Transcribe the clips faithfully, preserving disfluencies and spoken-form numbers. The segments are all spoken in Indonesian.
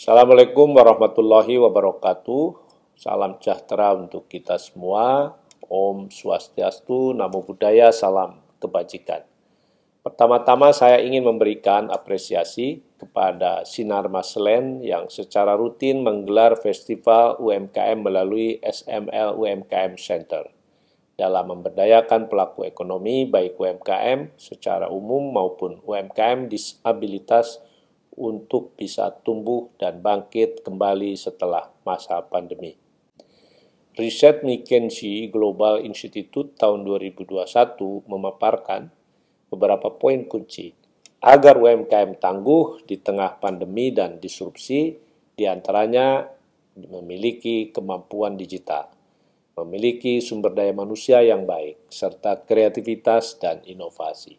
Assalamualaikum warahmatullahi wabarakatuh. Salam sejahtera untuk kita semua. Om Swastiastu, Namo Buddhaya, salam kebajikan. Pertama-tama saya ingin memberikan apresiasi kepada Sinar Mas Land yang secara rutin menggelar Festival U M K M melalui S M L U M K M Center dalam memberdayakan pelaku ekonomi baik U M K M secara umum maupun U M K M disabilitas untuk bisa tumbuh dan bangkit kembali setelah masa pandemi. Riset McKinsey Global Institute tahun dua ribu dua puluh satu memaparkan beberapa poin kunci agar U M K M tangguh di tengah pandemi dan disrupsi, diantaranya memiliki kemampuan digital, memiliki sumber daya manusia yang baik, serta kreativitas dan inovasi.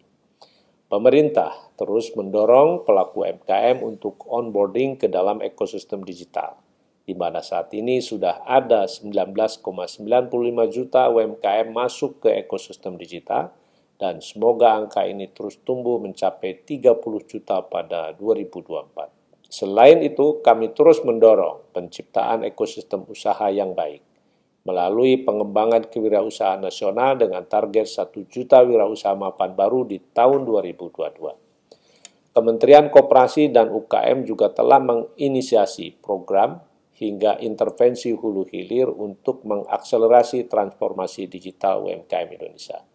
Pemerintah terus mendorong pelaku U M K M untuk onboarding ke dalam ekosistem digital, di mana saat ini sudah ada sembilan belas koma sembilan lima juta U M K M masuk ke ekosistem digital, dan semoga angka ini terus tumbuh mencapai tiga puluh juta pada dua ribu dua puluh empat. Selain itu, kami terus mendorong penciptaan ekosistem usaha yang baik melalui pengembangan kewirausahaan nasional dengan target satu juta wirausaha mapan baru di tahun dua ribu dua puluh dua. Kementerian Koperasi dan U K M juga telah menginisiasi program hingga intervensi hulu hilir untuk mengakselerasi transformasi digital U M K M Indonesia.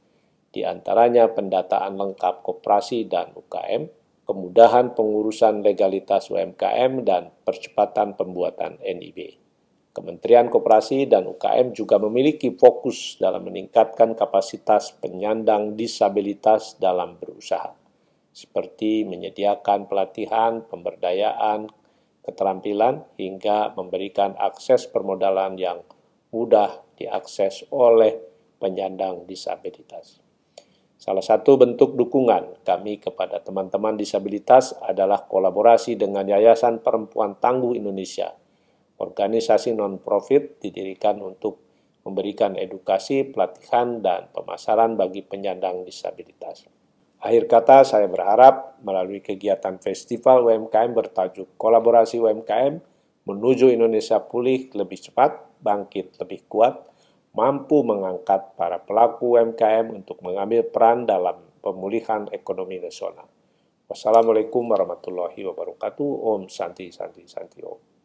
Di antaranya pendataan lengkap koperasi dan U K M, kemudahan pengurusan legalitas U M K M, dan percepatan pembuatan N I B. Kementerian Koperasi dan U K M juga memiliki fokus dalam meningkatkan kapasitas penyandang disabilitas dalam berusaha, seperti menyediakan pelatihan, pemberdayaan, keterampilan, hingga memberikan akses permodalan yang mudah diakses oleh penyandang disabilitas. Salah satu bentuk dukungan kami kepada teman-teman disabilitas adalah kolaborasi dengan Yayasan Perempuan Tangguh Indonesia, organisasi non-profit didirikan untuk memberikan edukasi, pelatihan, dan pemasaran bagi penyandang disabilitas. Akhir kata, saya berharap melalui kegiatan festival U M K M bertajuk Kolaborasi U M K M menuju Indonesia pulih lebih cepat, bangkit lebih kuat, mampu mengangkat para pelaku U M K M untuk mengambil peran dalam pemulihan ekonomi nasional. Wassalamualaikum warahmatullahi wabarakatuh. Om Santi Santi Santi Om.